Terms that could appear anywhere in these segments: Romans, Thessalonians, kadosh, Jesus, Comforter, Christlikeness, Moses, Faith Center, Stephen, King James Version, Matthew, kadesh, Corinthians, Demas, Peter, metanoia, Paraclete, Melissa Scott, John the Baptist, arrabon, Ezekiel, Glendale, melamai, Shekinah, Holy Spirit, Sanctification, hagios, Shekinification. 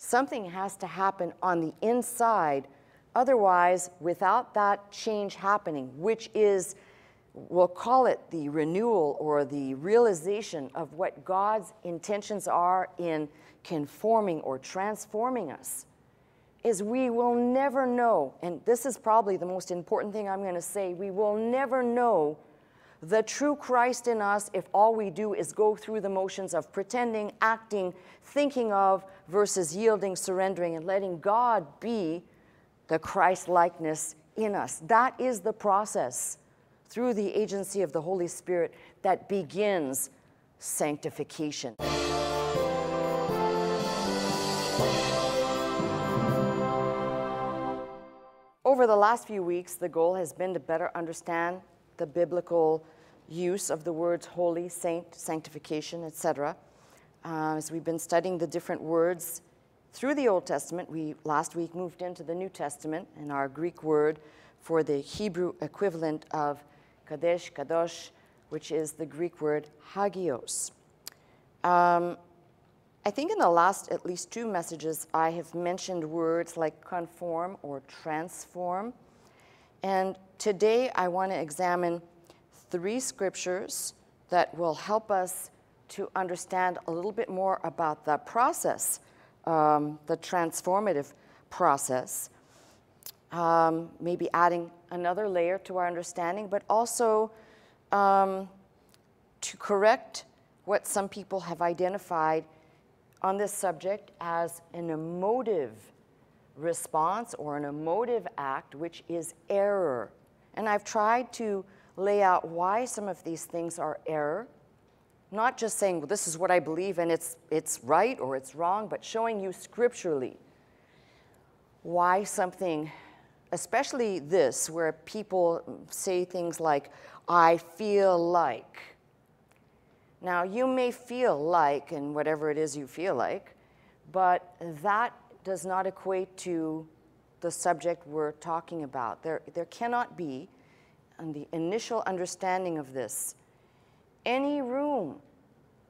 Something has to happen on the inside. Otherwise, without that change happening, which is, we'll call it the renewal or the realization of what God's intentions are in conforming or transforming us, is we will never know, and this is probably the most important thing I'm going to say, we will never know the true Christ in us if all we do is go through the motions of pretending, acting, thinking of, versus yielding, surrendering, and letting God be the Christ-likeness in us. That is the process through the agency of the Holy Spirit that begins sanctification. Over the last few weeks, the goal has been to better understand the biblical use of the words holy, saint, sanctification, etc. As we've been studying the different words through the Old Testament, we last week moved into the New Testament and our Greek word for the Hebrew equivalent of kadesh, kadosh, which is the Greek word hagios. I think in the last at least two messages, I have mentioned words like conform or transform. And today I want to examine three scriptures that will help us to understand a little bit more about the process, the transformative process, maybe adding another layer to our understanding, but also to correct what some people have identified on this subject as an emotive response or an emotive act, which is error. And I've tried to lay out why some of these things are error, not just saying, well, this is what I believe and it's right or it's wrong, but showing you scripturally why something, especially this, where people say things like, I feel like. Now, you may feel like, and whatever it is you feel like, but that does not equate to the subject we're talking about. There cannot be, on the initial understanding of this, any room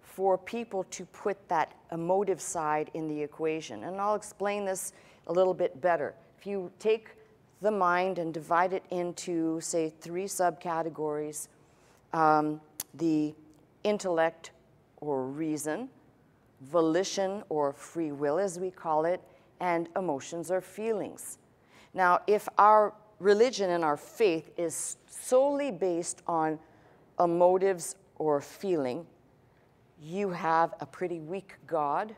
for people to put that emotive side in the equation. And I'll explain this a little bit better. If you take the mind and divide it into, say, three subcategories, the intellect or reason, volition or free will as we call it, and emotions or feelings. Now, if our religion and our faith is solely based on emotives or feeling, you have a pretty weak God.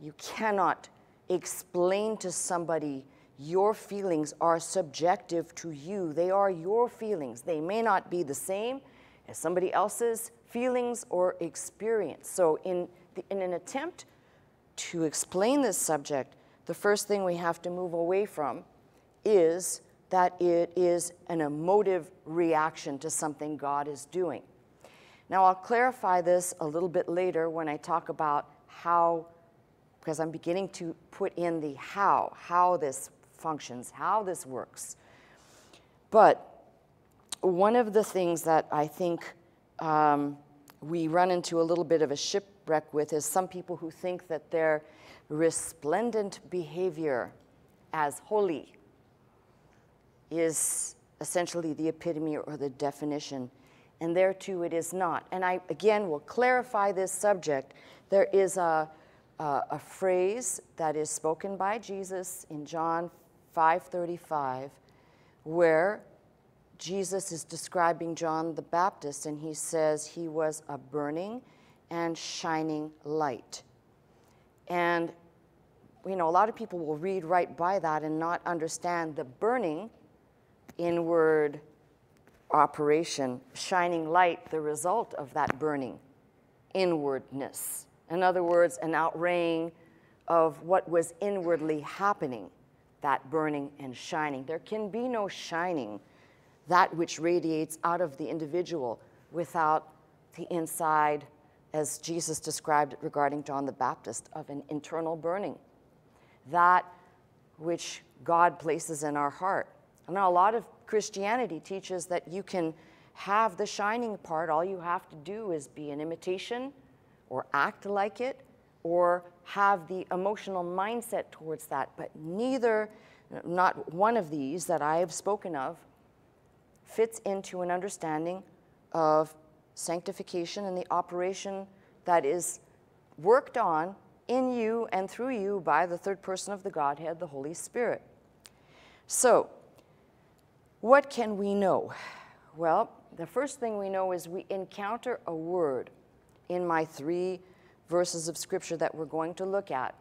You cannot explain to somebody your feelings are subjective to you. They are your feelings. They may not be the same as somebody else's feelings or experience. So in an attempt to explain this subject, the first thing we have to move away from is that it is an emotive reaction to something God is doing. Now, I'll clarify this a little bit later when I talk about how, because I'm beginning to put in the how this functions, how this works. But one of the things that I think we run into a little bit of a shipwreck with is some people who think that their resplendent behavior as holy is essentially the epitome or the definition, and there too it is not. And I, again, will clarify this subject. There is a phrase that is spoken by Jesus in John 5:35, where Jesus is describing John the Baptist, and he says he was a burning and shining light. And, you know, a lot of people will read right by that and not understand the burning inward operation, shining light, the result of that burning inwardness. In other words, an outraying of what was inwardly happening, that burning and shining. There can be no shining, that which radiates out of the individual, without the inside, as Jesus described it regarding John the Baptist, of an internal burning, that which God places in our heart. Now, a lot of Christianity teaches that you can have the shining part. All you have to do is be an imitation or act like it or have the emotional mindset towards that, but neither, not one of these that I have spoken of, fits into an understanding of sanctification and the operation that is worked on in you and through you by the third person of the Godhead, the Holy Spirit. So, what can we know? Well, the first thing we know is we encounter a word in my 3 verses of Scripture that we're going to look at,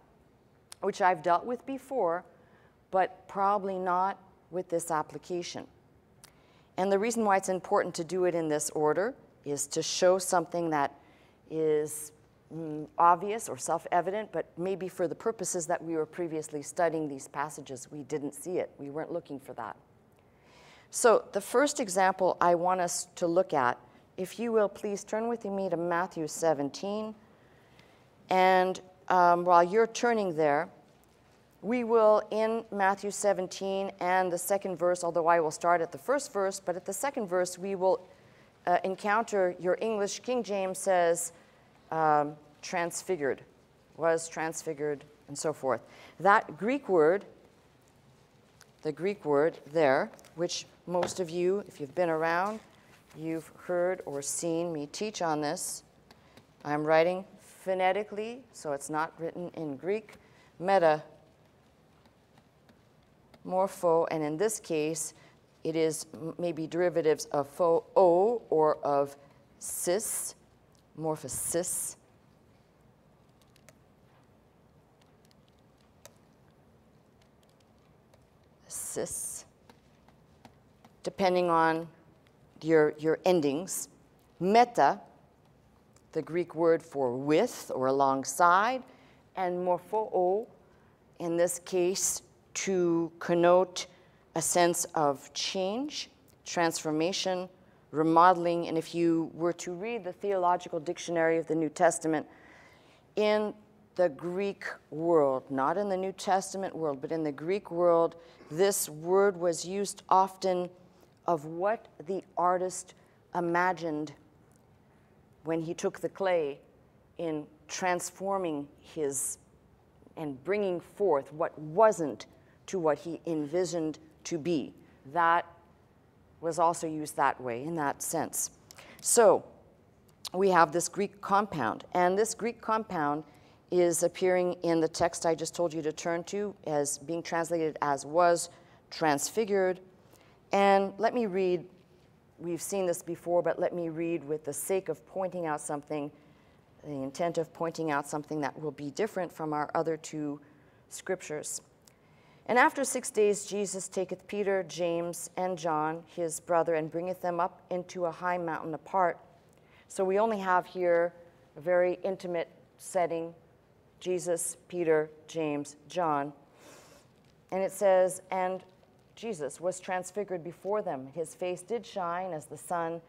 which I've dealt with before, but probably not with this application. And the reason why it's important to do it in this order is to show something that is obvious or self-evident, but maybe for the purposes that we were previously studying these passages, we didn't see it. We weren't looking for that. So the first example I want us to look at, if you will please turn with me to Matthew 17. And while you're turning there, we will, in Matthew 17 and the second verse, although I will start at the first verse, but at the second verse we will encounter, your English King James says, transfigured, was transfigured, and so forth. That Greek word, the Greek word there, which most of you, if you've been around, you've heard or seen me teach on this. I'm writing phonetically, so it's not written in Greek. Metamorpho, and in this case, it is maybe derivatives of pho-o or of cis, morphosis. Cis, depending on your endings. Meta, the Greek word for with or alongside, and morpho, in this case, to connote a sense of change, transformation, remodeling. And if you were to read the Theological Dictionary of the New Testament, in the Greek world, not in the New Testament world, but in the Greek world, this word was used often of what the artist imagined when he took the clay in transforming his and bringing forth what wasn't to what he envisioned to be. That was also used that way, in that sense. So we have this Greek compound, and this Greek compound is appearing in the text I just told you to turn to as being translated as was transfigured. And let me read, we've seen this before, but let me read with the sake of pointing out something, the intent of pointing out something that will be different from our other 2 scriptures. And after 6 days Jesus taketh Peter, James, and John, his brother, and bringeth them up into a high mountain apart. So we only have here a very intimate setting, Jesus, Peter, James, John. And it says, and Jesus was transfigured before them. His face did shine as the sun.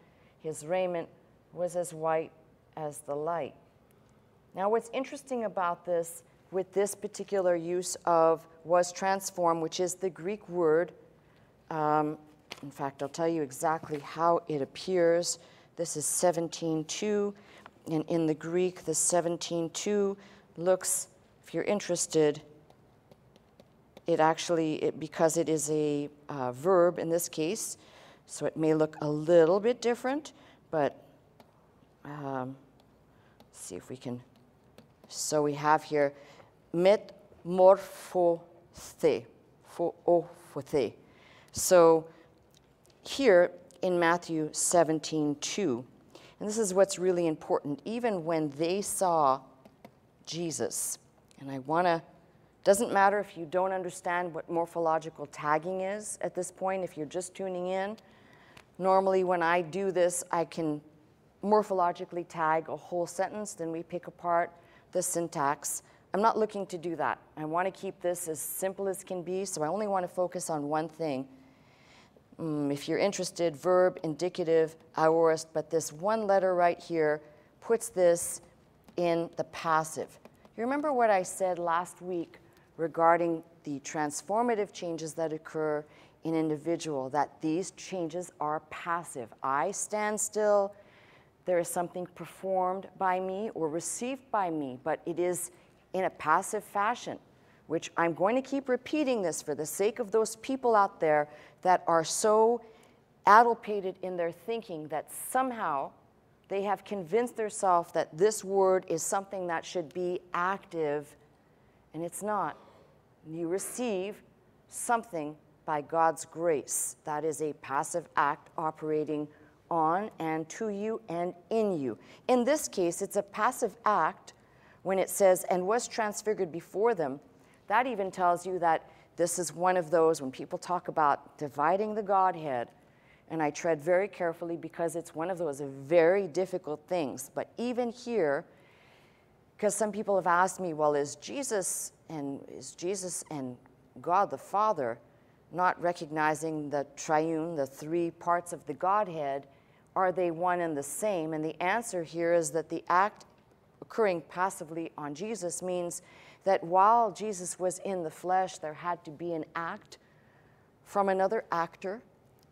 His raiment was as white as the light. Now what's interesting about this, with this particular use of was transformed, which is the Greek word. In fact, I'll tell you exactly how it appears. This is 17:2, and in the Greek, the 17:2 looks, if you're interested, because it is a verb in this case, so it may look a little bit different, but let's see if we can. So we have here metamorphothe, pho-o-phothe. So here in Matthew 17:2, and this is what's really important, even when they saw Jesus, and I want to, doesn't matter if you don't understand what morphological tagging is at this point, if you're just tuning in, normally when I do this, I can morphologically tag a whole sentence, then we pick apart the syntax. I'm not looking to do that. I want to keep this as simple as can be, so I only want to focus on one thing. If you're interested, verb, indicative, aorist, but this one letter right here puts this in the passive. You remember what I said last week regarding the transformative changes that occur in an individual, that these changes are passive. I stand still. There is something performed by me or received by me, but it is in a passive fashion, which I'm going to keep repeating this for the sake of those people out there that are so addlepated in their thinking that somehow they have convinced themselves that this word is something that should be active, and it's not. You receive something by God's grace. That is a passive act operating on and to you and in you. In this case, it's a passive act when it says, and was transfigured before them. That even tells you that this is one of those, when people talk about dividing the Godhead, and I tread very carefully because it's one of those very difficult things. But even here, because some people have asked me, well, is Jesus and God the Father not recognizing the triune, the three parts of the Godhead, are they one and the same? And the answer here is that the act occurring passively on Jesus means that while Jesus was in the flesh, there had to be an act from another actor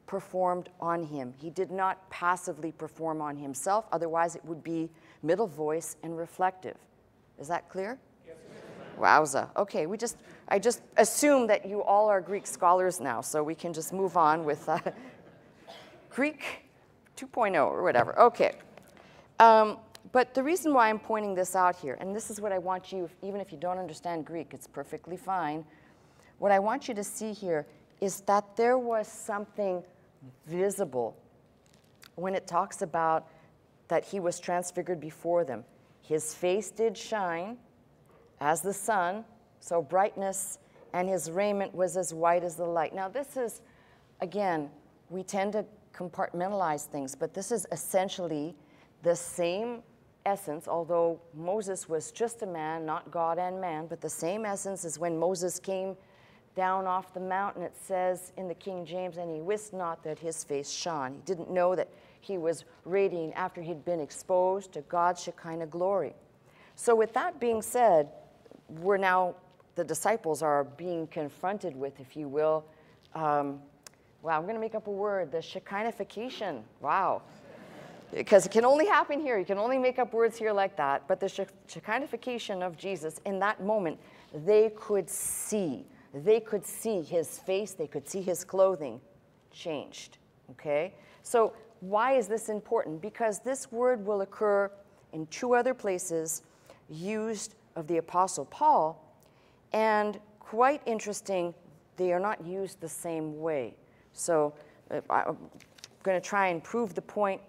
performed on him. He did not passively perform on himself, otherwise it would be middle voice and reflective. Is that clear? Yes. Wowza. Okay, I just assume that you all are Greek scholars now, so we can just move on with Greek 2.0 or whatever. Okay. But the reason why I'm pointing this out here, and this is what I want you, even if you don't understand Greek, it's perfectly fine. What I want you to see here is that there was something visible when it talks about that he was transfigured before them. His face did shine as the sun, so brightness, and his raiment was as white as the light. Now this is, again, we tend to compartmentalize things, but this is essentially the same essence, although Moses was just a man, not God and man, but the same essence is when Moses came down off the mountain. It says in the King James, and he wist not that his face shone. He didn't know that he was radiant after he'd been exposed to God's Shekinah glory. So with that being said, we're now, the disciples are being confronted with, if you will, well, I'm going to make up a word, the Shekinification. Wow. Because it can only happen here. You can only make up words here like that. But the Shekinification of Jesus, in that moment, they could see. They could see his face. They could see his clothing changed. Okay? So why is this important? Because this word will occur in two other places used of the Apostle Paul, and quite interesting, they are not used the same way. So I'm going to try and prove the point.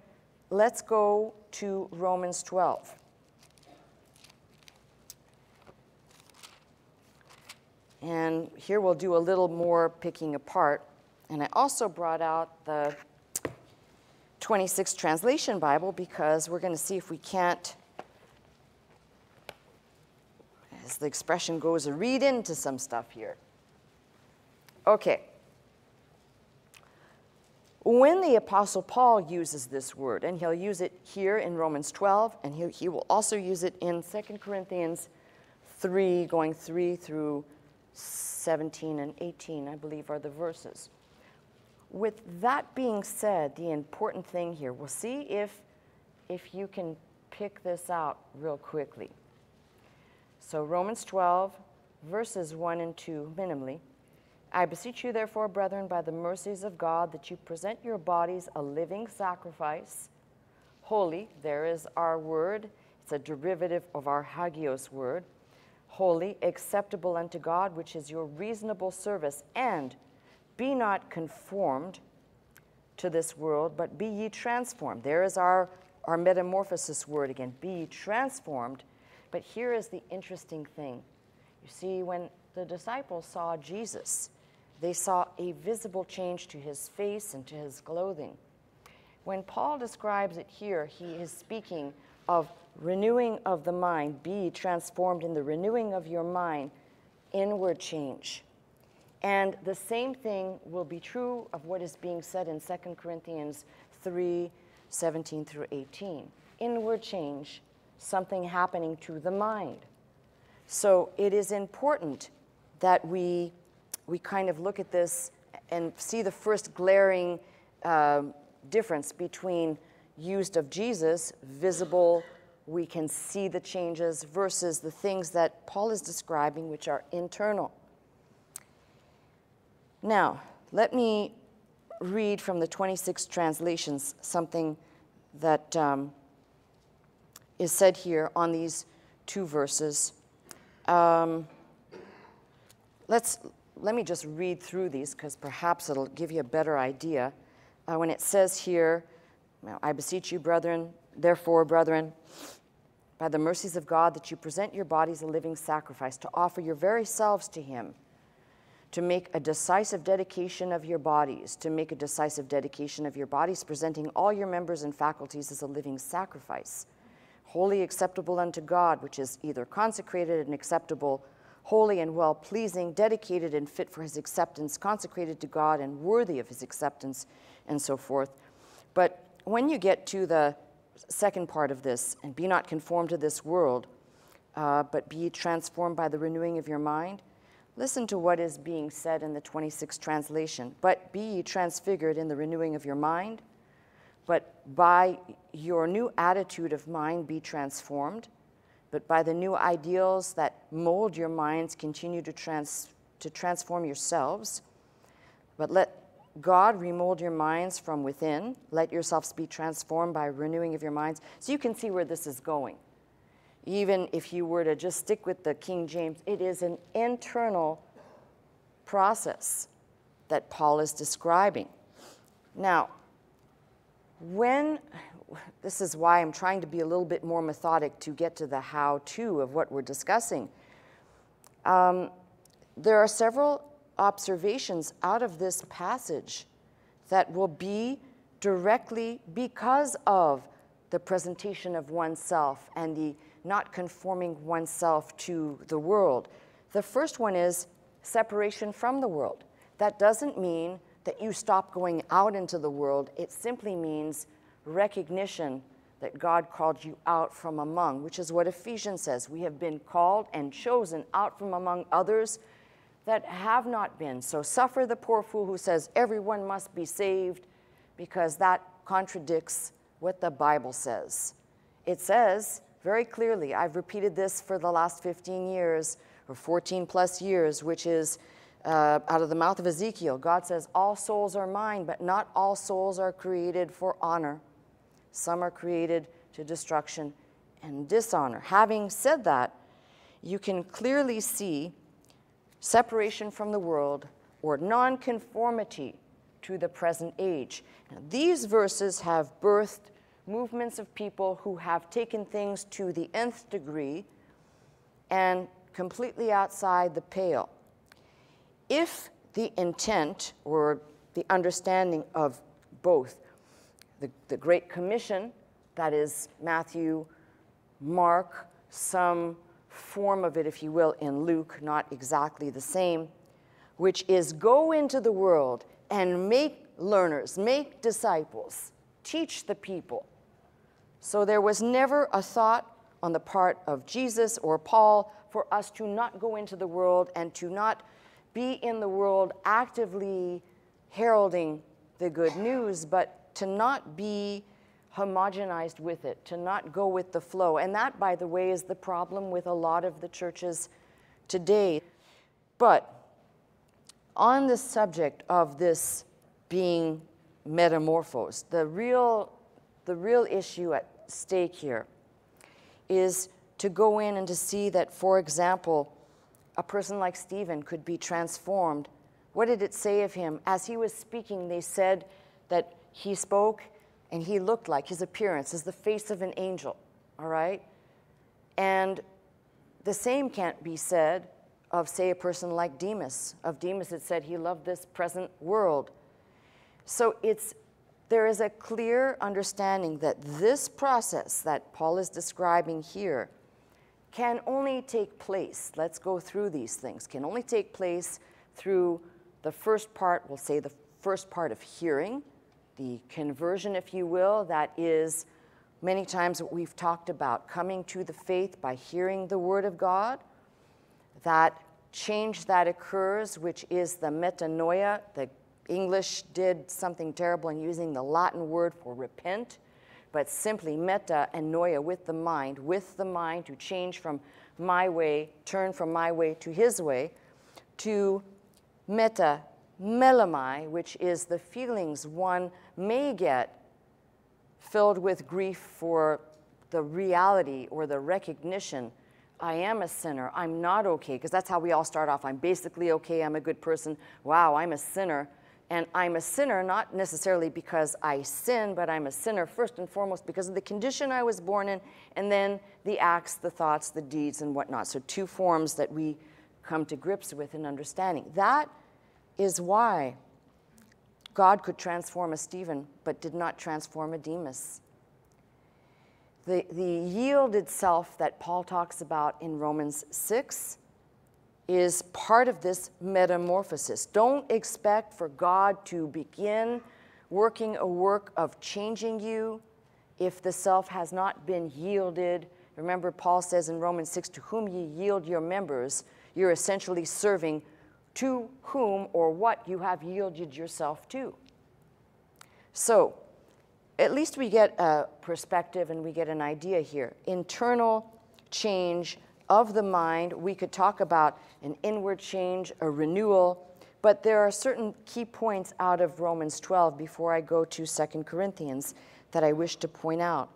Let's go to Romans 12. And here we'll do a little more picking apart. And I also brought out the 26 Translation Bible because we're going to see if we can't, as the expression goes, read into some stuff here. Okay. When the Apostle Paul uses this word, and he'll use it here in Romans 12, and he will also use it in 2 Corinthians 3, going 3 through 17 and 18, I believe, are the verses. With that being said, the important thing here, we'll see if you can pick this out real quickly. So Romans 12, verses 1 and 2, minimally. I beseech you, therefore, brethren, by the mercies of God, that you present your bodies a living sacrifice, holy, there is our word, it's a derivative of our hagios word, holy, acceptable unto God, which is your reasonable service, and be not conformed to this world, but be ye transformed. There is our metamorphosis word again, be ye transformed. But here is the interesting thing. You see, when the disciples saw Jesus, they saw a visible change to his face and to his clothing. When Paul describes it here, he is speaking of renewing of the mind, be transformed in the renewing of your mind, inward change. And the same thing will be true of what is being said in 2 Corinthians 3, 17 through 18. Inward change, something happening to the mind. So it is important that we kind of look at this and see the first glaring difference between used of Jesus, visible we can see the changes versus the things that Paul is describing, which are internal. Now, let me read from the 26 translations something that is said here on these two verses. Let me just read through these, because perhaps it'll give you a better idea. When it says here, I beseech you, brethren, therefore, brethren, by the mercies of God, that you present your bodies a living sacrifice, to offer your very selves to him, to make a decisive dedication of your bodies, presenting all your members and faculties as a living sacrifice, holy, acceptable unto God, which is either consecrated and acceptable, holy and well-pleasing, dedicated and fit for his acceptance, consecrated to God and worthy of his acceptance, and so forth. But when you get to the second part of this, and be not conformed to this world, but be transformed by the renewing of your mind, listen to what is being said in the 26th translation. But be ye transfigured in the renewing of your mind, but by your new attitude of mind be transformed, but by the new ideals that mold your minds continue to transform yourselves. But let God remold your minds from within. Let yourselves be transformed by renewing of your minds. So you can see where this is going. Even if you were to just stick with the King James, it is an internal process that Paul is describing. Now, this is why I'm trying to be a little bit more methodic to get to the how-to of what we're discussing. There are several observations out of this passage that will be directly because of the presentation of oneself and the not conforming oneself to the world. The first one is separation from the world. That doesn't mean that you stop going out into the world. It simply means recognition that God called you out from among, which is what Ephesians says. We have been called and chosen out from among others that have not been. So suffer the poor fool who says everyone must be saved, because that contradicts what the Bible says. It says very clearly, I've repeated this for the last 15 years or 14 plus years, which is out of the mouth of Ezekiel, God says, all souls are mine, but not all souls are created for honor. Some are created to destruction and dishonor. Having said that, you can clearly see separation from the world or nonconformity to the present age. Now, these verses have birthed movements of people who have taken things to the nth degree and completely outside the pale. If the intent or the understanding of both the Great Commission, that is Matthew, Mark, some form of it, if you will, in Luke, not exactly the same, which is go into the world and make learners, make disciples, teach the people. So there was never a thought on the part of Jesus or Paul for us to not go into the world and to not be in the world actively heralding the good news, but to not be homogenized with it, to not go with the flow. And that, by the way, is the problem with a lot of the churches today. But on the subject of this being metamorphosed, the real issue at stake here is to go in and to see that, for example, a person like Stephen could be transformed. What did it say of him? As he was speaking, they said that he spoke and he looked like, his appearance is the face of an angel, all right? And the same can't be said of, say, a person like Demas. Of Demas, it said he loved this present world. So there is a clear understanding that this process that Paul is describing here can only take place, let's go through these things, can only take place through the first part, we'll say the first part of hearing, the conversion, if you will, that is many times what we've talked about, coming to the faith by hearing the word of God. That change that occurs, which is the metanoia. The English did something terrible in using the Latin word for repent, but simply meta and noia, with the mind to change from my way, turn from my way to his way, to meta, melamai, which is the feelings one may get filled with grief for the reality or the recognition I am a sinner, I'm not okay, because that's how we all start off. I'm basically okay, I'm a good person, wow, I'm a sinner. And I'm a sinner not necessarily because I sin, but I'm a sinner first and foremost because of the condition I was born in, and then the acts, the thoughts, the deeds, and whatnot. So two forms that we come to grips with in understanding. That is why God could transform a Stephen, but did not transform a Demas. The yielded self that Paul talks about in Romans 6 is part of this metamorphosis. Don't expect for God to begin working a work of changing you if the self has not been yielded. Remember, Paul says in Romans 6, to whom ye yield your members, you're essentially serving to whom or what you have yielded yourself to. So at least we get a perspective and we get an idea here. Internal change of the mind. We could talk about an inward change, a renewal, but there are certain key points out of Romans 12 before I go to 2 Corinthians that I wish to point out.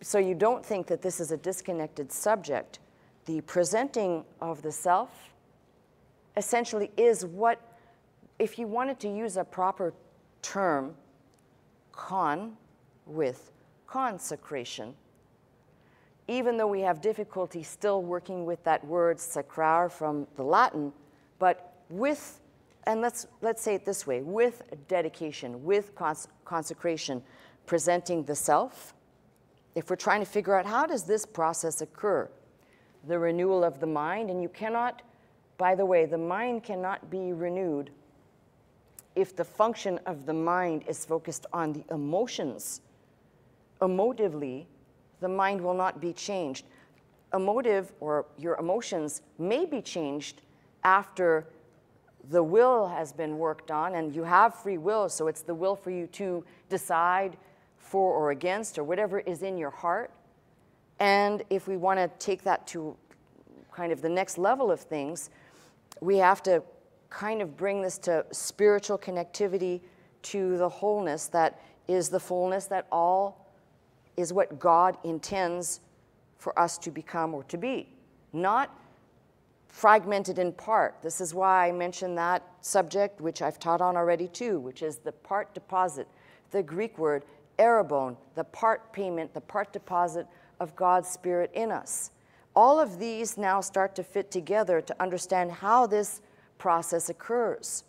So you don't think that this is a disconnected subject. The presenting of the self essentially is what, if you wanted to use a proper term, con with consecration. Even though we have difficulty still working with that word sacrar from the Latin, but with, and let's say it this way, with dedication, with consecration, presenting the self. If we're trying to figure out how does this process occur, the renewal of the mind, and you cannot, by the way, the mind cannot be renewed if the function of the mind is focused on the emotions. Emotively, the mind will not be changed. Emotive or your emotions may be changed after the will has been worked on, and you have free will, so it's the will for you to decide for or against or whatever is in your heart. And if we want to take that to kind of the next level of things, we have to kind of bring this to spiritual connectivity to the wholeness that is the fullness that all is what God intends for us to become or to be, not fragmented in part. This is why I mentioned that subject, which I've taught on already too, which is the part deposit, the Greek word arrabon, the part payment, the part deposit of God's Spirit in us. All of these now start to fit together to understand how this process occurs.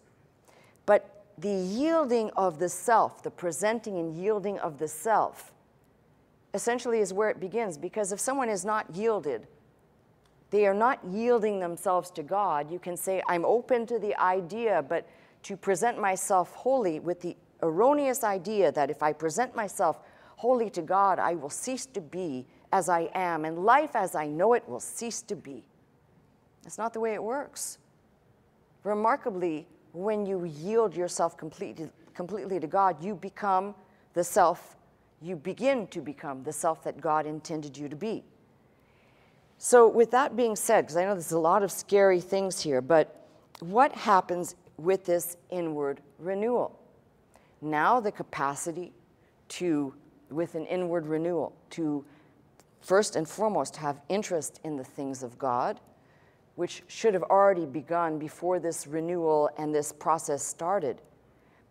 But the yielding of the self, the presenting and yielding of the self, essentially is where it begins, because if someone is not yielded, they are not yielding themselves to God. You can say, I'm open to the idea, but to present myself wholly with the erroneous idea that if I present myself wholly to God, I will cease to be as I am, and life as I know it will cease to be. That's not the way it works. Remarkably, when you yield yourself completely to God, you become the self. You begin to become the self that God intended you to be. So with that being said, because I know there's a lot of scary things here, but what happens with this inward renewal? Now the capacity to, with an inward renewal, to first and foremost have interest in the things of God, which should have already begun before this renewal and this process started,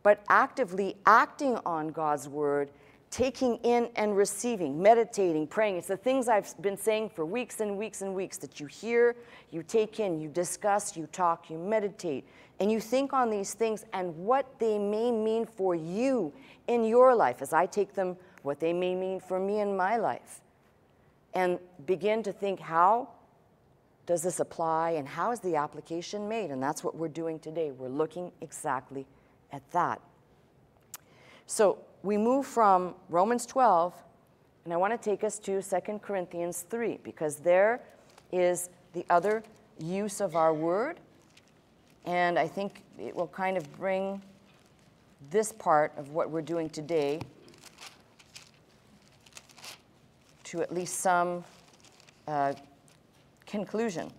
but actively acting on God's word, taking in and receiving, meditating, praying. It's the things I've been saying for weeks and weeks and weeks that you hear, you take in, you discuss, you talk, you meditate, and you think on these things and what they may mean for you in your life, as I take them, what they may mean for me in my life. And begin to think, how does this apply and how is the application made? And that's what we're doing today. We're looking exactly at that. So we move from Romans 12, and I want to take us to 2 Corinthians 3, because there is the other use of our word, and I think it will kind of bring this part of what we're doing today to at least some conclusion.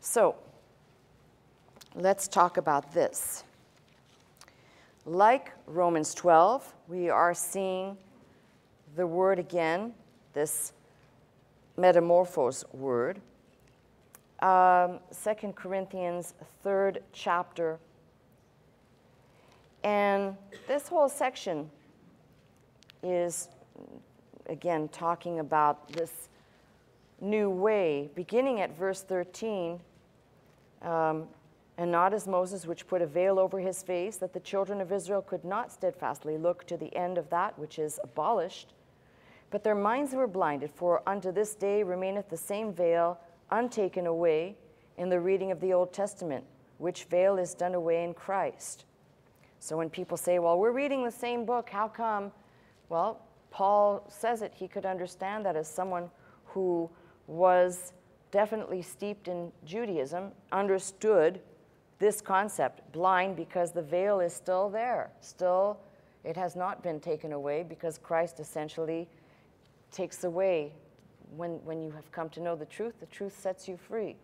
So let's talk about this. Like Romans 12, we are seeing the word again, this metamorphos word. 2 Corinthians 3rd chapter. And this whole section is, again, talking about this new way, beginning at verse 13, and not as Moses, which put a veil over his face, that the children of Israel could not steadfastly look to the end of that which is abolished. But their minds were blinded, for unto this day remaineth the same veil untaken away in the reading of the Old Testament, which veil is done away in Christ. So when people say, well, we're reading the same book, how come? Well, Paul says it. He could understand that as someone who was definitely steeped in Judaism, understood this concept, blind because the veil is still there. Still, it has not been taken away because Christ essentially takes away. When you have come to know the truth sets you free.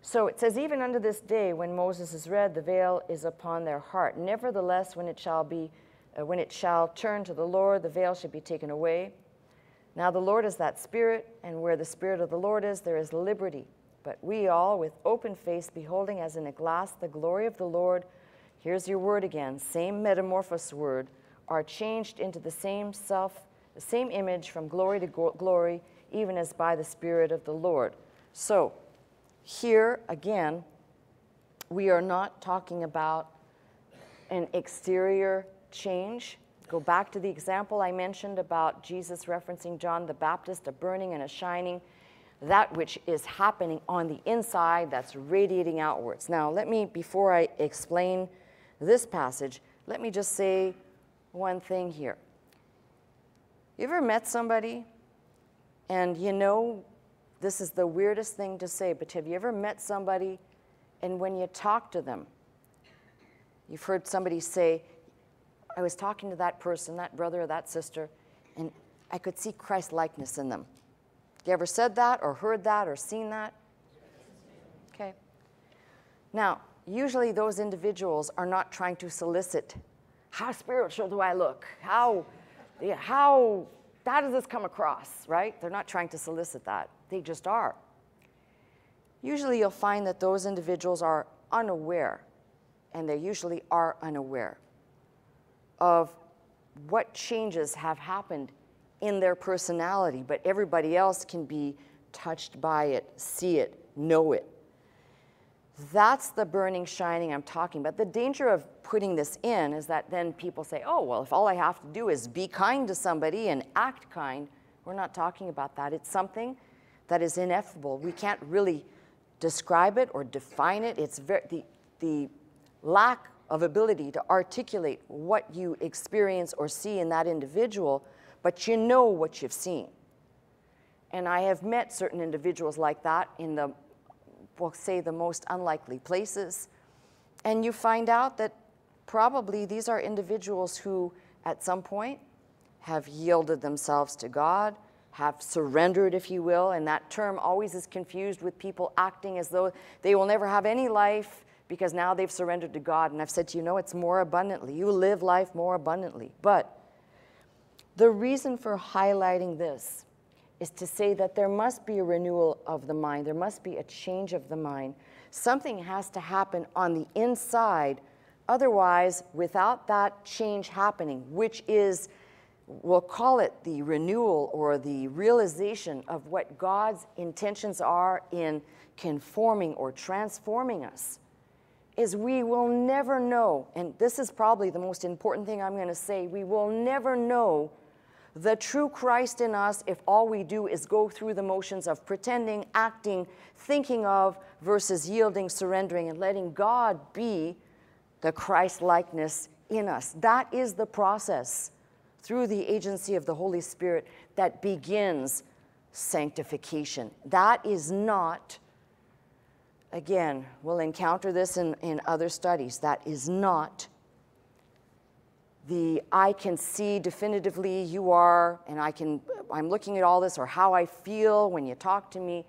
So it says, even unto this day when Moses is read, the veil is upon their heart. Nevertheless, when it shall turn to the Lord, the veil shall be taken away. Now the Lord is that Spirit, and where the Spirit of the Lord is, there is liberty. But we all, with open face, beholding as in a glass the glory of the Lord, here's your word again, same metamorphosis word, are changed into the same self, the same image from glory to glory, even as by the Spirit of the Lord. So here again, we are not talking about an exterior change. Go back to the example I mentioned about Jesus referencing John the Baptist, a burning and a shining, that which is happening on the inside that's radiating outwards. Now let me, before I explain this passage, let me just say one thing here. You ever met somebody, and you know, this is the weirdest thing to say, but have you ever met somebody, and when you talk to them, you've heard somebody say, I was talking to that person, that brother or that sister, and I could see Christ likeness in them. You ever said that, or heard that, or seen that? Okay. Now, usually those individuals are not trying to solicit, how spiritual do I look? How does this come across, right? They're not trying to solicit that. They just are. Usually you'll find that those individuals are unaware, and they usually are unaware of what changes have happened in their personality, but everybody else can be touched by it, see it, know it. That's the burning, shining I'm talking about. The danger of putting this in is that then people say, oh, well, if all I have to do is be kind to somebody and act kind, we're not talking about that. It's something that is ineffable. We can't really describe it or define it. It's the lack of ability to articulate what you experience or see in that individual, but you know what you've seen. And I have met certain individuals like that in the, we'll say, the most unlikely places. And you find out that probably these are individuals who, at some point, have yielded themselves to God, have surrendered, if you will, and that term always is confused with people acting as though they will never have any life because now they've surrendered to God. And I've said to you, no, it's more abundantly. You live life more abundantly. But the reason for highlighting this is to say that there must be a renewal of the mind. There must be a change of the mind. Something has to happen on the inside. Otherwise, without that change happening, which is, we'll call it the renewal or the realization of what God's intentions are in conforming or transforming us, is we will never know, and this is probably the most important thing I'm going to say, we will never know the true Christ in us if all we do is go through the motions of pretending, acting, thinking of, versus yielding, surrendering, and letting God be the Christ-likeness in us. That is the process through the agency of the Holy Spirit that begins sanctification. That is not, again, we'll encounter this in other studies, that is not the I can see definitively you are, and I'm looking at all this, or how I feel when you talk to me.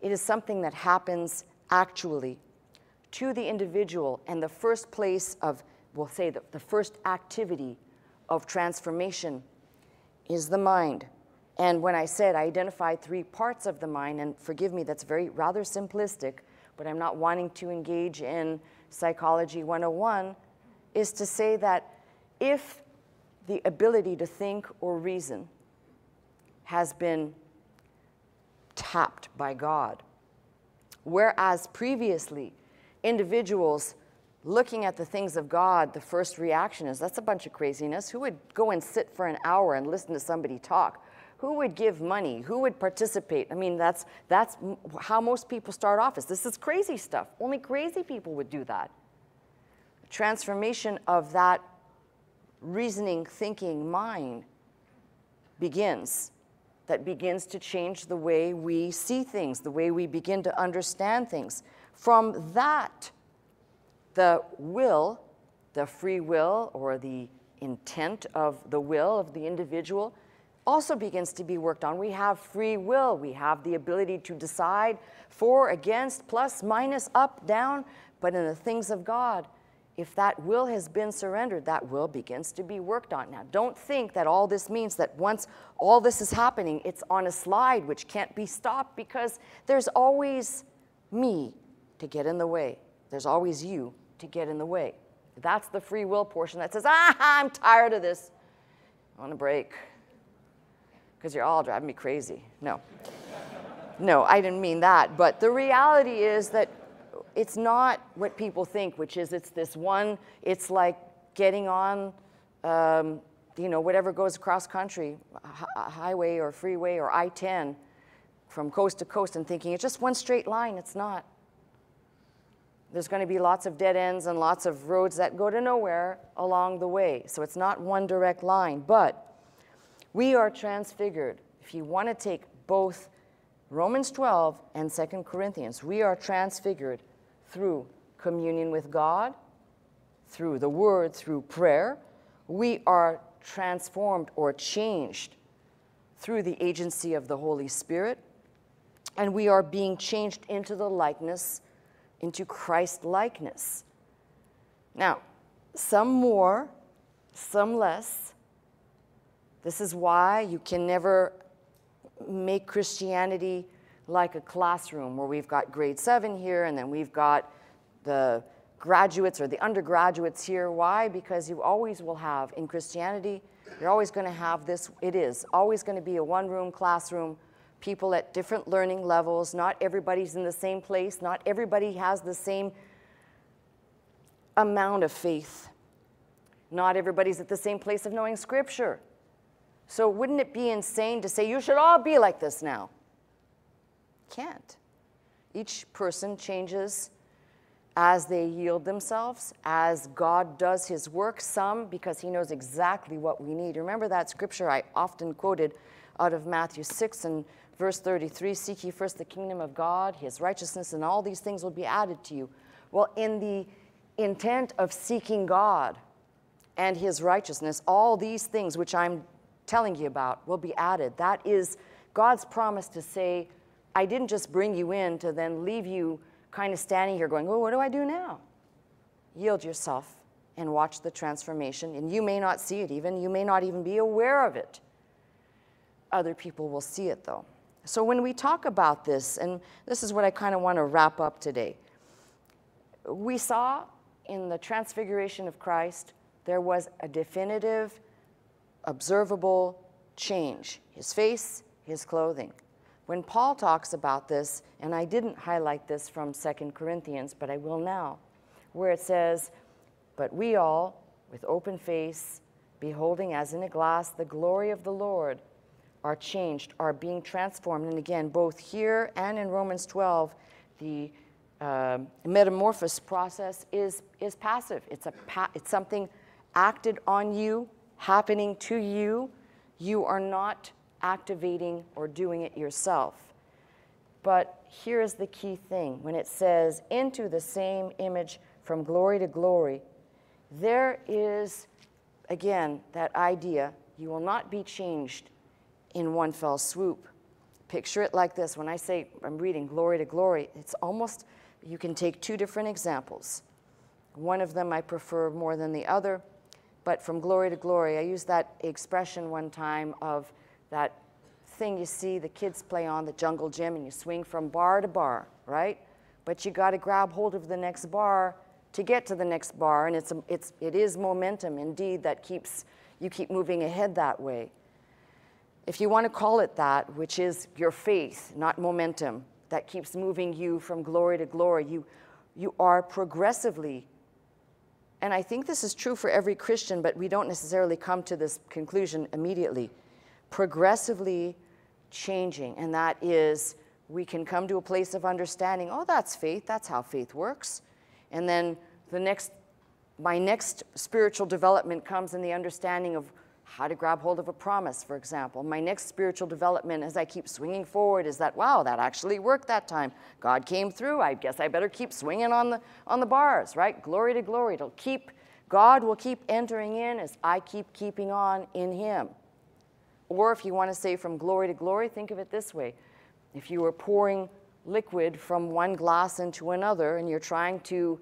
It is something that happens actually to the individual, and the first place of, we'll say the first activity of transformation is the mind. And when I said I identified three parts of the mind, and forgive me, that's very rather simplistic, but I'm not wanting to engage in psychology 101, is to say that if the ability to think or reason has been tapped by God, whereas previously individuals looking at the things of God, the first reaction is, that's a bunch of craziness. Who would go and sit for an hour and listen to somebody talk? Who would give money? Who would participate? I mean, that's how most people start off, is this is crazy stuff. Only crazy people would do that. Transformation of that reasoning, thinking mind begins. That begins to change the way we see things, the way we begin to understand things. From that, the will, the free will, or the intent of the will of the individual also begins to be worked on. We have free will. We have the ability to decide for, against, plus, minus, up, down. But in the things of God, if that will has been surrendered, that will begins to be worked on. Now, don't think that all this means that once all this is happening, it's on a slide which can't be stopped, because there's always me to get in the way. There's always you to get in the way. That's the free will portion that says, I'm tired of this. I want a break. Because you're all driving me crazy. No. No, I didn't mean that. But the reality is that it's not what people think, which is it's this one, it's like getting on, you know, whatever goes across country, highway or freeway or I-10 from coast to coast, and thinking it's just one straight line. It's not. There's going to be lots of dead ends and lots of roads that go to nowhere along the way. So it's not one direct line. But we are transfigured. If you want to take both Romans 12 and 2 Corinthians, we are transfigured through communion with God, through the Word, through prayer. We are transformed or changed through the agency of the Holy Spirit, and we are being changed into the likeness, into Christ-likeness. Now, some more, some less. This is why you can never make Christianity like a classroom where we've got grade 7 here and then we've got the graduates or the undergraduates here. Why? Because you always will have, in Christianity, you're always going to have this, it is always going to be a one-room classroom, people at different learning levels, not everybody's in the same place, not everybody has the same amount of faith, not everybody's at the same place of knowing Scripture. So wouldn't it be insane to say, you should all be like this now? Can't. Each person changes as they yield themselves, as God does his work, some because he knows exactly what we need. Remember that scripture I often quoted out of Matthew 6 and verse 33, seek ye first the kingdom of God, his righteousness, and all these things will be added to you. Well, in the intent of seeking God and his righteousness, all these things which I'm telling you about will be added. That is God's promise to say, I didn't just bring you in to then leave you kind of standing here going, well, what do I do now? Yield yourself and watch the transformation. And you may not see it even. You may not even be aware of it. Other people will see it, though. So when we talk about this, and this is what I kind of want to wrap up today. We saw in the transfiguration of Christ, there was a definitive, observable change, his face, his clothing. When Paul talks about this, and I didn't highlight this from 2 Corinthians, but I will now, where it says, but we all, with open face, beholding as in a glass the glory of the Lord, are changed, are being transformed. And again, both here and in Romans 12, the metamorphosis process is passive. It's something acted on you, happening to you. You are not activating or doing it yourself. But here is the key thing. When it says, into the same image from glory to glory, there is again, that idea, you will not be changed in one fell swoop. Picture it like this. When I say I'm reading Glory to Glory, it's almost, you can take two different examples. One of them I prefer more than the other, but from Glory to Glory, I used that expression one time of that thing you see the kids play on the jungle gym and you swing from bar to bar, right? But you got to grab hold of the next bar to get to the next bar, and it is momentum indeed that keeps you keep moving ahead that way. If you want to call it that, which is your faith, not momentum, that keeps moving you from glory to glory, you are progressively, and I think this is true for every Christian, but we don't necessarily come to this conclusion immediately, progressively changing, and that is we can come to a place of understanding, oh, that's faith, that's how faith works. And then my next spiritual development comes in the understanding of how to grab hold of a promise, for example. My next spiritual development as I keep swinging forward is that, wow, that actually worked that time. God came through. I guess I better keep swinging on the bars, right? Glory to glory. It'll keep, God will keep entering in as I keep keeping on in him. Or if you want to say from glory to glory, think of it this way. If you were pouring liquid from one glass into another and you're trying to,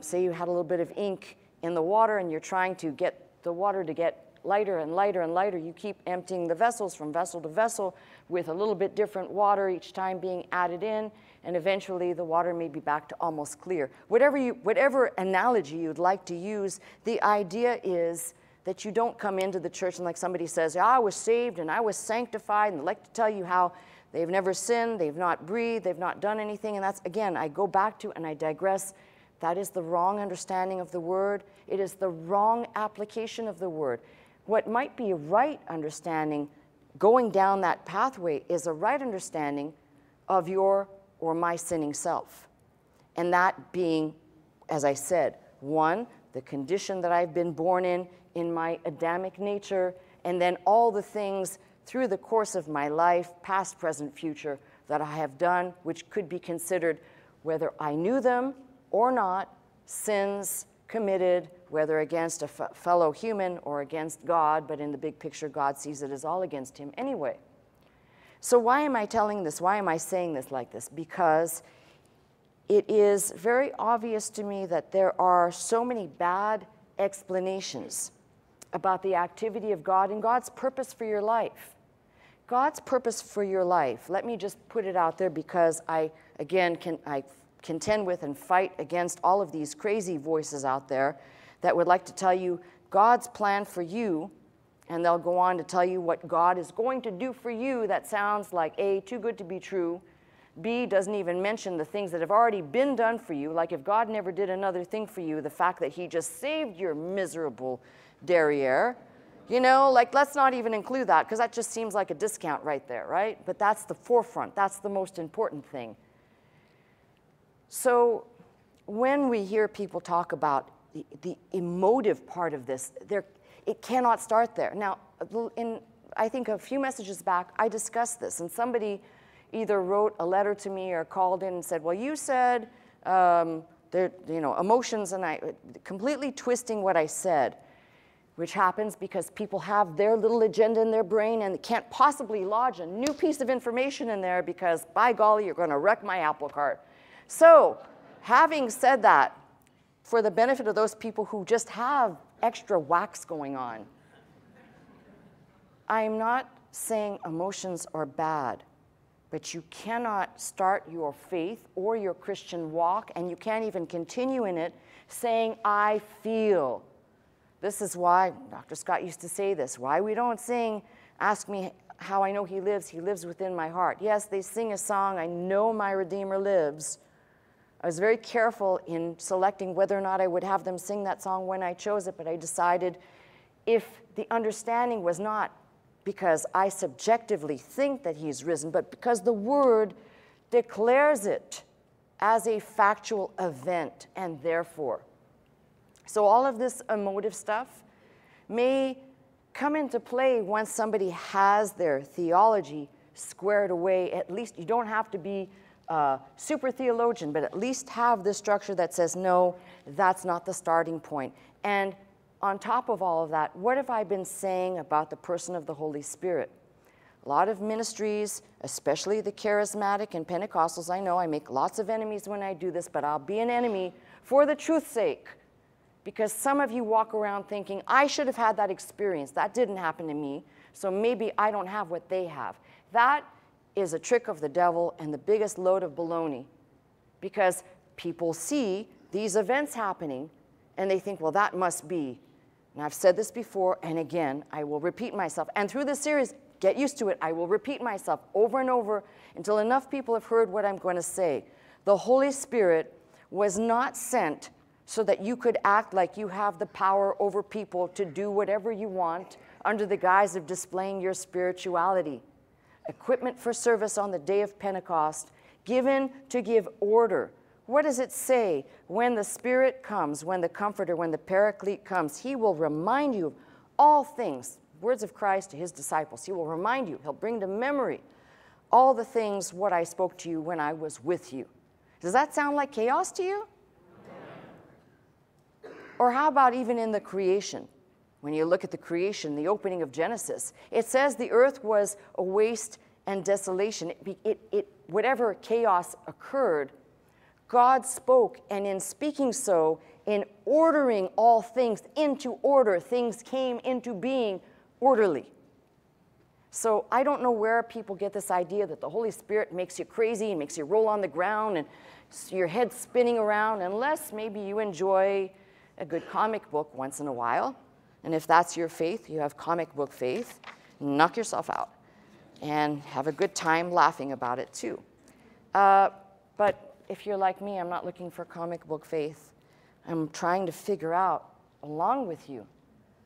say you had a little bit of ink in the water and you're trying to get the water to get lighter and lighter and lighter, you keep emptying the vessels from vessel to vessel with a little bit different water each time being added in, and eventually the water may be back to almost clear. Whatever analogy you'd like to use, the idea is that you don't come into the church and like somebody says, I was saved and I was sanctified and I'd like to tell you how they've never sinned, they've not breathed, they've not done anything, and that's, again, I go back to and I digress. That is the wrong understanding of the word. It is the wrong application of the word. What might be a right understanding, going down that pathway, is a right understanding of your or my sinning self. And that being, as I said, one, the condition that I've been born in my Adamic nature, and then all the things through the course of my life, past, present, future, that I have done, which could be considered, whether I knew them or not, sins committed, whether against a fellow human or against God, but in the big picture, God sees it as all against him anyway. So why am I telling this? Why am I saying this like this? Because it is very obvious to me that there are so many bad explanations about the activity of God and God's purpose for your life. God's purpose for your life, let me just put it out there because I contend with and fight against all of these crazy voices out there that would like to tell you God's plan for you, and they'll go on to tell you what God is going to do for you that sounds like A, too good to be true, B, doesn't even mention the things that have already been done for you, like if God never did another thing for you, the fact that he just saved your miserable derriere, you know, like let's not even include that because that just seems like a discount right there, right? But that's the forefront, that's the most important thing. So when we hear people talk about the emotive part of this, it cannot start there. Now, I think a few messages back, I discussed this, and somebody either wrote a letter to me or called in and said, well, you said, emotions, and I completely twisting what I said, which happens because people have their little agenda in their brain and they can't possibly lodge a new piece of information in there because, by golly, you're going to wreck my apple cart. So, having said that, for the benefit of those people who just have extra wax going on, I'm not saying emotions are bad, but you cannot start your faith or your Christian walk, and you can't even continue in it, saying, I feel. This is why Dr. Scott used to say this, why we don't sing, ask me how I know he lives within my heart. Yes, they sing a song, I know my Redeemer lives. I was very careful in selecting whether or not I would have them sing that song when I chose it, but I decided if the understanding was not because I subjectively think that he's risen, but because the word declares it as a factual event, and therefore. So all of this emotive stuff may come into play once somebody has their theology squared away. At least you don't have to be super theologian, but at least have the structure that says, no, that's not the starting point. And on top of all of that, what have I been saying about the person of the Holy Spirit? A lot of ministries, especially the charismatic and Pentecostals, I know I make lots of enemies when I do this, but I'll be an enemy for the truth's sake, because some of you walk around thinking, I should have had that experience. That didn't happen to me, so maybe I don't have what they have. That is a trick of the devil and the biggest load of baloney, because people see these events happening, and they think, well, that must be. And I've said this before, and again, I will repeat myself. And through this series, get used to it, I will repeat myself over and over until enough people have heard what I'm going to say. The Holy Spirit was not sent so that you could act like you have the power over people to do whatever you want under the guise of displaying your spirituality. Equipment for service on the day of Pentecost, given to give order. What does it say? When the Spirit comes, when the Comforter, when the Paraclete comes, he will remind you of all things, words of Christ to his disciples. He will remind you, he'll bring to memory all the things what I spoke to you when I was with you. Does that sound like chaos to you? No. Or how about even in the creation? When you look at the creation, the opening of Genesis, it says the earth was a waste and desolation. Whatever chaos occurred, God spoke, and in speaking so, in ordering all things into order, things came into being orderly. So I don't know where people get this idea that the Holy Spirit makes you crazy and makes you roll on the ground and your head spinning around, unless maybe you enjoy a good comic book once in a while. And if that's your faith, you have comic book faith, knock yourself out and have a good time laughing about it too. But if you're like me, I'm not looking for comic book faith. I'm trying to figure out, along with you,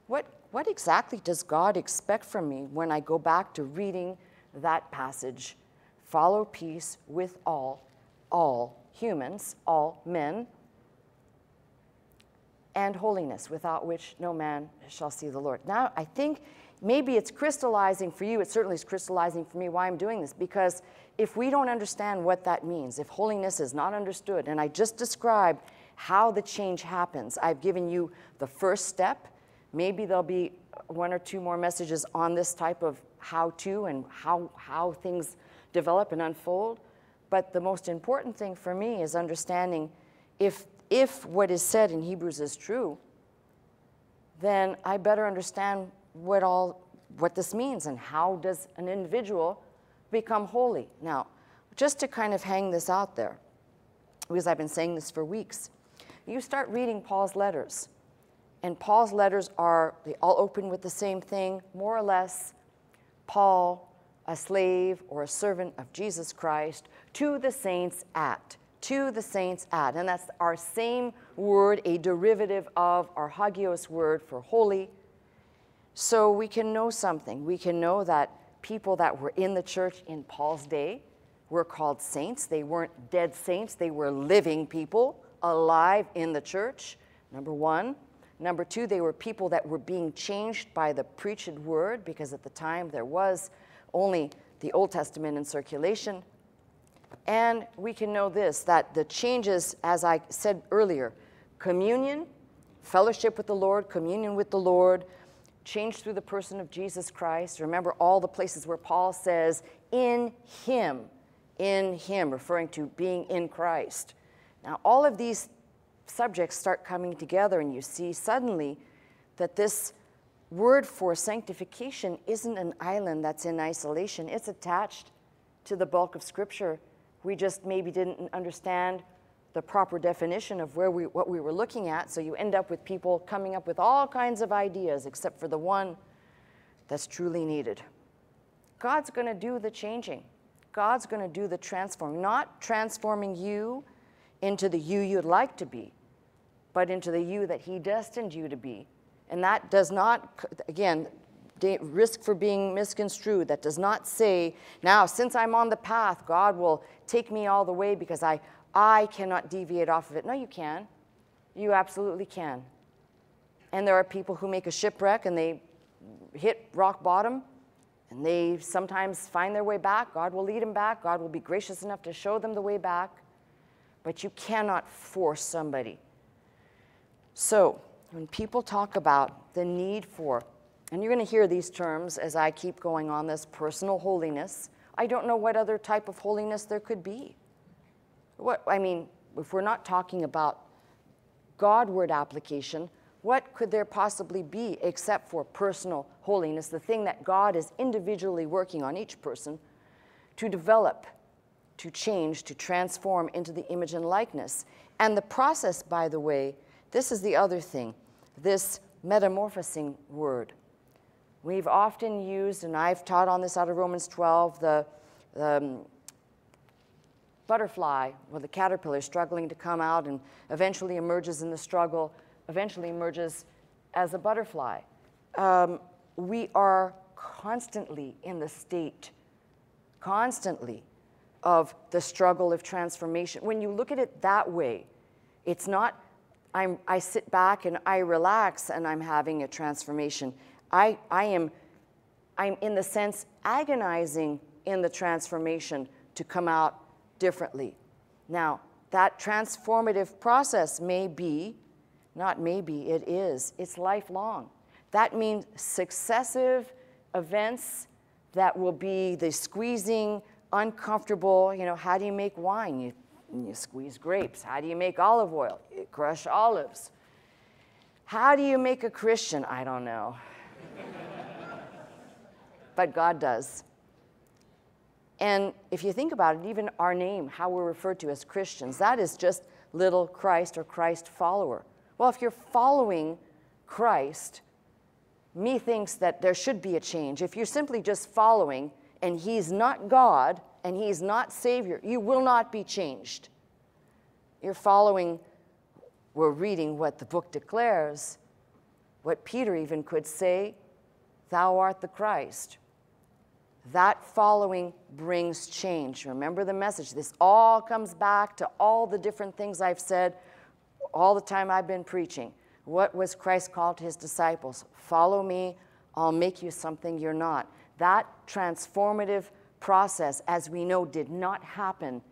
what exactly does God expect from me when I go back to reading that passage? Follow peace with all humans, all men, and holiness, without which no man shall see the Lord. Now, I think maybe it's crystallizing for you. It certainly is crystallizing for me why I'm doing this, because if we don't understand what that means, if holiness is not understood, and I just described how the change happens, I've given you the first step. Maybe there'll be one or two more messages on this type of how-to and how things develop and unfold. But the most important thing for me is understanding if what is said in Hebrews is true, then I better understand what this means and how does an individual become holy. Now, just to kind of hang this out there, because I've been saying this for weeks, you start reading Paul's letters, and Paul's letters they all open with the same thing, more or less. Paul, a slave or a servant of Jesus Christ, to the saints at, and that's our same word, a derivative of our hagios word for holy. So we can know something. We can know that people that were in the church in Paul's day were called saints. They weren't dead saints. They were living people, alive in the church, number one. Number two, they were people that were being changed by the preached word, because at the time there was only the Old Testament in circulation. And we can know this, that the changes, as I said earlier, communion, fellowship with the Lord, communion with the Lord, changed through the person of Jesus Christ. Remember all the places where Paul says, in him, referring to being in Christ. Now, all of these subjects start coming together, and you see suddenly that this word for sanctification isn't an island that's in isolation. It's attached to the bulk of Scripture. We just maybe didn't understand the proper definition of what we were looking at, so you end up with people coming up with all kinds of ideas except for the one that's truly needed. God's going to do the changing. God's going to do the transforming, not transforming you into the you you'd like to be, but into the you that he destined you to be. And that does not, again, risk for being misconstrued. That does not say, now, since I'm on the path, God will take me all the way because I cannot deviate off of it. No, you can. You absolutely can. And there are people who make a shipwreck and they hit rock bottom, and they sometimes find their way back. God will lead them back. God will be gracious enough to show them the way back. But you cannot force somebody. So when people talk about the need for, and you're going to hear these terms as I keep going on this, personal holiness. I don't know what other type of holiness there could be. If we're not talking about Godward application, what could there possibly be except for personal holiness, the thing that God is individually working on each person to develop, to change, to transform into the image and likeness. And the process, by the way, this is the other thing, this metamorphosing word. We've often used, and I've taught on this out of Romans 12, the butterfly or the caterpillar struggling to come out and eventually emerges in the struggle, eventually emerges as a butterfly. We are constantly in the state, constantly, of the struggle of transformation. When you look at it that way, it's not I sit back and I relax and I'm having a transformation. I'm in the sense agonizing in the transformation to come out differently. Now, that transformative process may be, not maybe, it is, it's lifelong. That means successive events that will be the squeezing, uncomfortable, you know, how do you make wine? You squeeze grapes. How do you make olive oil? You crush olives. How do you make a Christian? I don't know. But God does. And if you think about it, even our name, how we're referred to as Christians, that is just little Christ or Christ follower. Well, if you're following Christ, methinks that there should be a change. If you're simply just following, and he's not God, and he's not Savior, you will not be changed. You're following, we're reading what the book declares, what Peter even could say, thou art the Christ. That following brings change. Remember the message. This all comes back to all the different things I've said all the time I've been preaching. What was Christ called to his disciples? Follow me, I'll make you something you're not. That transformative process, as we know, did not happen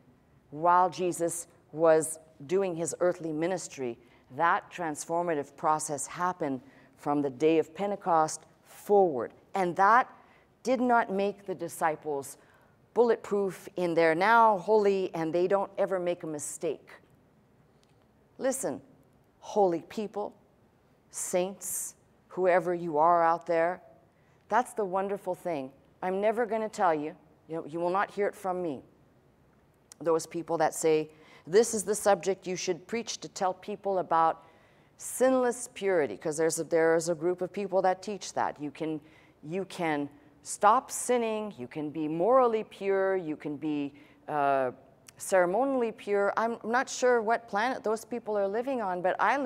while Jesus was doing his earthly ministry. That transformative process happened from the day of Pentecost forward. And that did not make the disciples bulletproof in their now holy and they don't ever make a mistake. Listen, holy people, saints, whoever you are out there, that's the wonderful thing. I'm never going to tell you, you will not hear it from me. Those people that say, this is the subject you should preach to tell people about sinless purity, because there is a group of people that teach that. You can stop sinning, you can be morally pure, you can be ceremonially pure. I'm not sure what planet those people are living on, but I'm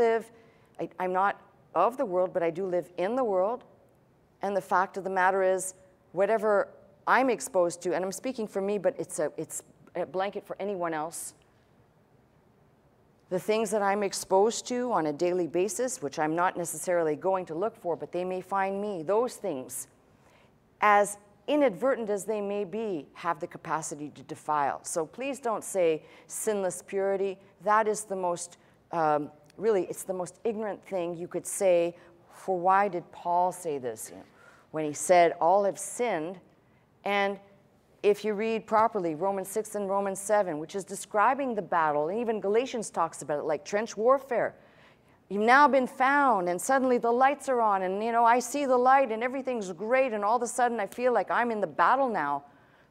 not of the world, but I do live in the world. And the fact of the matter is, whatever I'm exposed to, and I'm speaking for me, but it's a blanket for anyone else, the things that I'm exposed to on a daily basis, which I'm not necessarily going to look for, but they may find me, those things, as inadvertent as they may be, have the capacity to defile. So please don't say sinless purity. That is the most, really, it's the most ignorant thing you could say. For why did Paul say this? When he said, all have sinned, and if you read properly, Romans 6 and Romans 7, which is describing the battle, and even Galatians talks about it, like trench warfare. You've now been found, and suddenly the lights are on, and I see the light, and everything's great, and all of a sudden I feel like I'm in the battle now.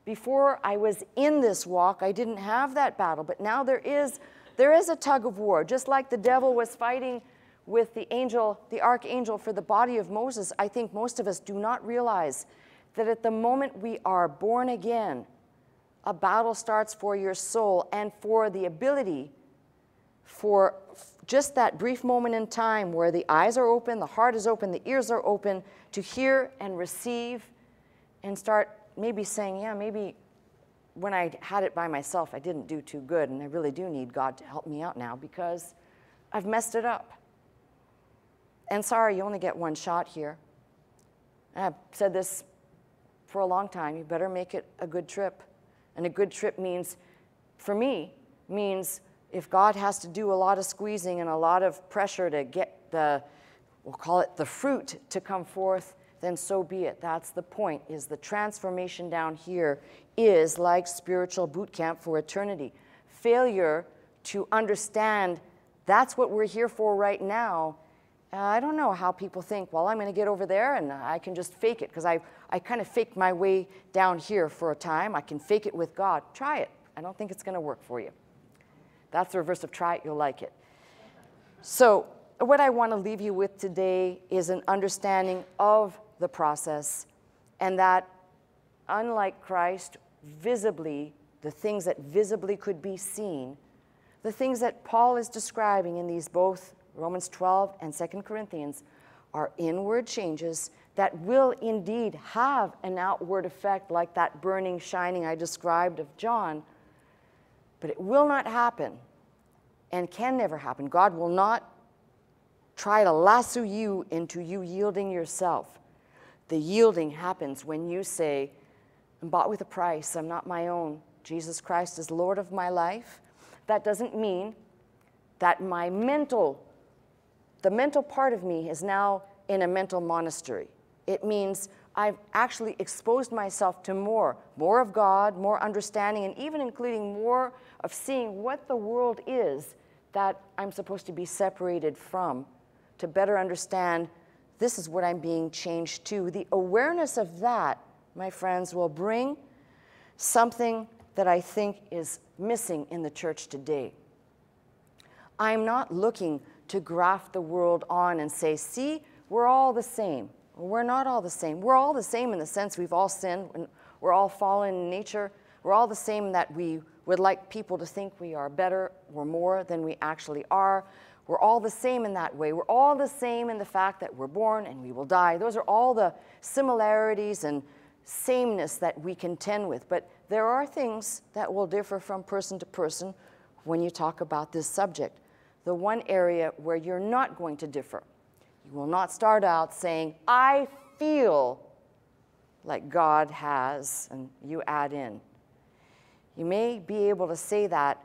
Before I was in this walk, I didn't have that battle, but now there is a tug of war, just like the devil was fighting with the archangel for the body of Moses. I think most of us do not realize that at the moment we are born again, a battle starts for your soul and for the ability for just that brief moment in time where the eyes are open, the heart is open, the ears are open to hear and receive and start maybe saying, yeah, maybe when I had it by myself, I didn't do too good and I really do need God to help me out now because I've messed it up. And sorry, you only get one shot here. I've said this for a long time. You better make it a good trip. And a good trip means, for me, means if God has to do a lot of squeezing and a lot of pressure to get the we'll call it the fruit to come forth, then so be it. That's the point, is the transformation down here is like spiritual boot camp for eternity. Failure to understand that's what we're here for right now. I don't know how people think, well, I'm going to get over there and I can just fake it, because I kind of faked my way down here for a time. I can fake it with God. Try it. I don't think it's going to work for you. That's the reverse of try it, you'll like it. So what I want to leave you with today is an understanding of the process, and that unlike Christ, visibly, the things that visibly could be seen, the things that Paul is describing in these both Romans 12 and 2 Corinthians are inward changes that will indeed have an outward effect, like that burning, shining I described of John, but it will not happen and can never happen. God will not try to lasso you into you yielding yourself. The yielding happens when you say, I'm bought with a price, I'm not my own. Jesus Christ is Lord of my life. That doesn't mean that the mental part of me is now in a mental monastery. It means I've actually exposed myself to more of God, more understanding, and even including more of seeing what the world is that I'm supposed to be separated from, to better understand this is what I'm being changed to. The awareness of that, my friends, will bring something that I think is missing in the church today. I'm not looking to graft the world on and say, see, we're all the same. We're not all the same. We're all the same in the sense we've all sinned, and we're all fallen in nature. We're all the same that we would like people to think we are better or more than we actually are. We're all the same in that way. We're all the same in the fact that we're born and we will die. Those are all the similarities and sameness that we contend with. But there are things that will differ from person to person when you talk about this subject. The one area where you're not going to differ. You will not start out saying, I feel like God has, and you add in. You may be able to say that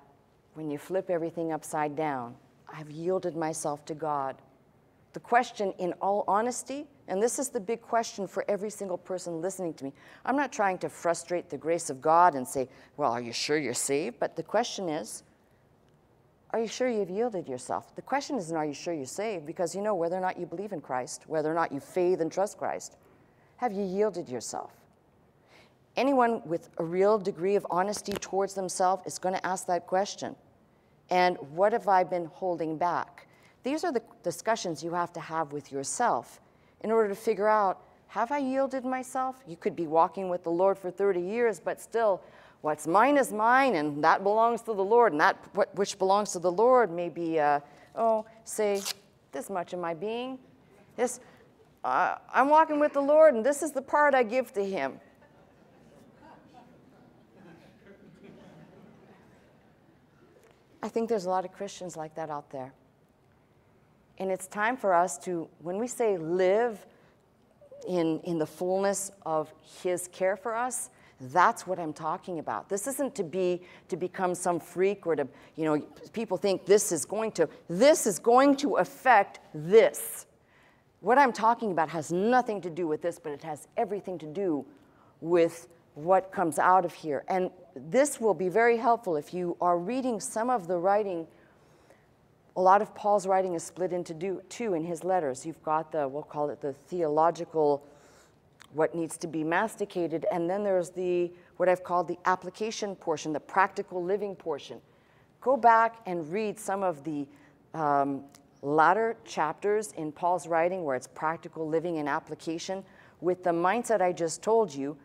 when you flip everything upside down. I've yielded myself to God. The question, in all honesty, and this is the big question for every single person listening to me. I'm not trying to frustrate the grace of God and say, well, are you sure you're saved? But the question is, are you sure you've yielded yourself? The question isn't, are you sure you're saved? Because you know whether or not you believe in Christ, whether or not you faith and trust Christ. Have you yielded yourself? Anyone with a real degree of honesty towards themselves is going to ask that question. And what have I been holding back? These are the discussions you have to have with yourself in order to figure out, have I yielded myself? You could be walking with the Lord for 30 years, but still, what's mine is mine, and that belongs to the Lord, and that which belongs to the Lord may be, say, this much of my being. This, I'm walking with the Lord, and this is the part I give to him. I think there's a lot of Christians like that out there. And it's time for us to, when we say live in the fullness of his care for us, that's what I'm talking about. This isn't to become some freak, or to, you know, people think this is going to affect this. What I'm talking about has nothing to do with this, but it has everything to do with what comes out of here. And this will be very helpful if you are reading some of the writing. A lot of Paul's writing is split into two in his letters. You've got the, we'll call it the theological, what needs to be masticated, and then there's the, what I've called the application portion, the practical living portion. Go back and read some of the latter chapters in Paul's writing where it's practical living and application with the mindset I just told you,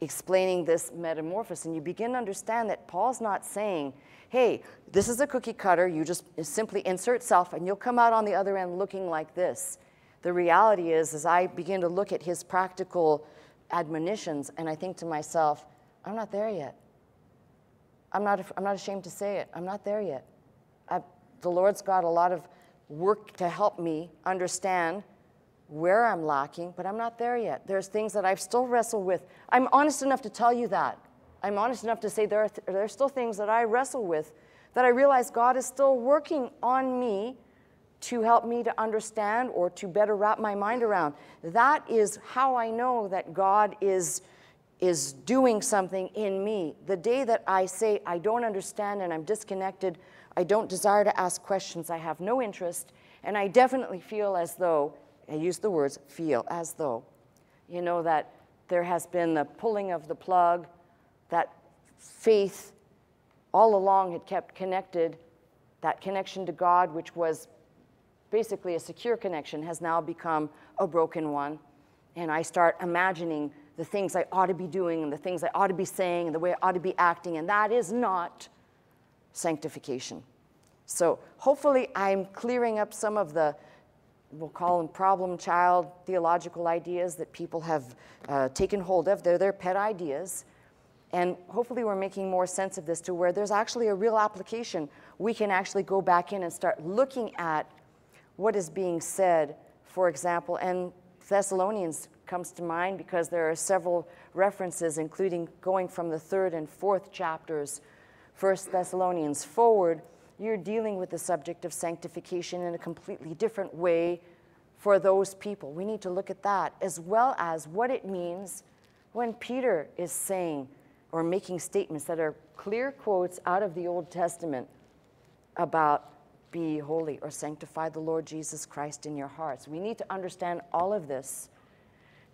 explaining this metamorphosis, and you begin to understand that Paul's not saying, hey, this is a cookie cutter, you just simply insert self and you'll come out on the other end looking like this. The reality is, as I begin to look at his practical admonitions, and I think to myself, I'm not there yet. I'm not ashamed to say it. I'm not there yet. The Lord's got a lot of work to help me understand where I'm lacking, but I'm not there yet. There's things that I've still wrestled with. I'm honest enough to tell you that. I'm honest enough to say there are still things that I wrestle with that I realize God is still working on me to help me to understand or to better wrap my mind around. That is how I know that God is doing something in me. The day that I say, I don't understand and I'm disconnected, I don't desire to ask questions, I have no interest, and I definitely feel as though, I use the words, feel as though, you know, that there has been the pulling of the plug, that faith all along had kept connected, that connection to God, which was basically a secure connection, has now become a broken one. And I start imagining the things I ought to be doing and the things I ought to be saying and the way I ought to be acting, and that is not sanctification. So hopefully I'm clearing up some of the, we'll call them problem child theological ideas that people have taken hold of. They're their pet ideas. And hopefully we're making more sense of this to where there's actually a real application. We can actually go back in and start looking at what is being said, for example, and Thessalonians comes to mind because there are several references, including going from the 3rd and 4th chapters, 1 Thessalonians forward, you're dealing with the subject of sanctification in a completely different way for those people. We need to look at that, as well as what it means when Peter is saying or making statements that are clear quotes out of the Old Testament about be holy or sanctify the Lord Jesus Christ in your hearts. We need to understand all of this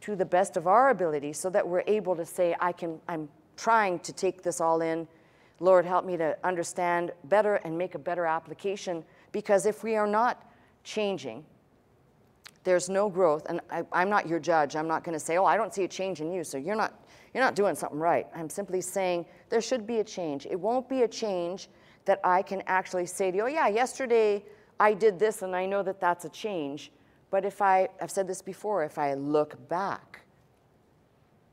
to the best of our ability so that we're able to say, I'm trying to take this all in. Lord, help me to understand better and make a better application, because if we are not changing, there's no growth. And I'm not your judge. I'm not going to say, oh, I don't see a change in you, so you're not doing something right. I'm simply saying there should be a change. It won't be a change that I can actually say to you, oh yeah, yesterday I did this and I know that that's a change. But if I've said this before, if I look back,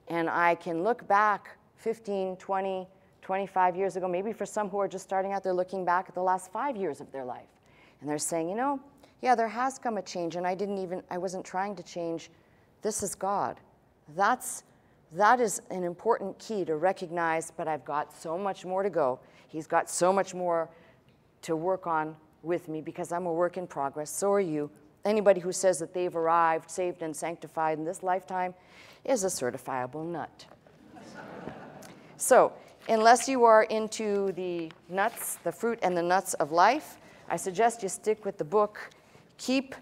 and I can look back 15, 20, 25 years ago, maybe for some who are just starting out, they're looking back at the last 5 years of their life. And they're saying, you know, yeah, there has come a change, and I wasn't trying to change. This is God. That is an important key to recognize, but I've got so much more to go. He's got so much more to work on with me because I'm a work in progress. So are you. Anybody who says that they've arrived, saved, and sanctified in this lifetime is a certifiable nut. So, unless you are into the nuts, the fruit and the nuts of life, I suggest you stick with the book. Keep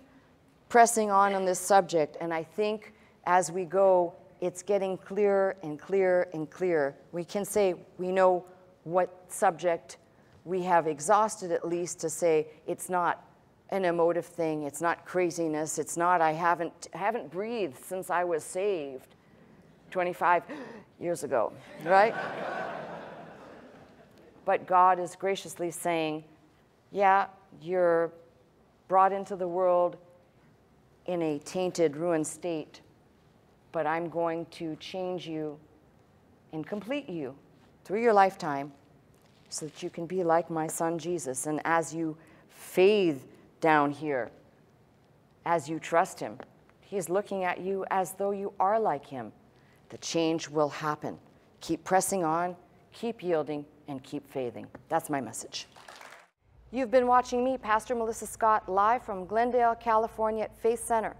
pressing on this subject. And I think as we go, it's getting clearer and clearer and clearer. We can say we know what subject we have exhausted, at least to say it's not an emotive thing, it's not craziness, it's not I haven't breathed since I was saved 25 years ago, right? But God is graciously saying, yeah, you're brought into the world in a tainted, ruined state, but I'm going to change you and complete you through your lifetime so that you can be like my son Jesus. And as you fade down here, as you trust him, he's looking at you as though you are like him. The change will happen. Keep pressing on, keep yielding, and keep faithing. That's my message. You've been watching me, Pastor Melissa Scott, live from Glendale, California at Faith Center.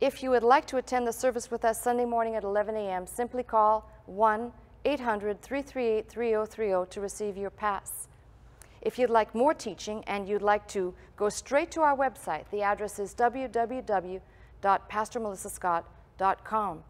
If you would like to attend the service with us Sunday morning at 11 a.m., simply call 1-800-338-3030 to receive your pass. If you'd like more teaching and you'd like to go straight to our website, the address is www.pastormelissascott.com.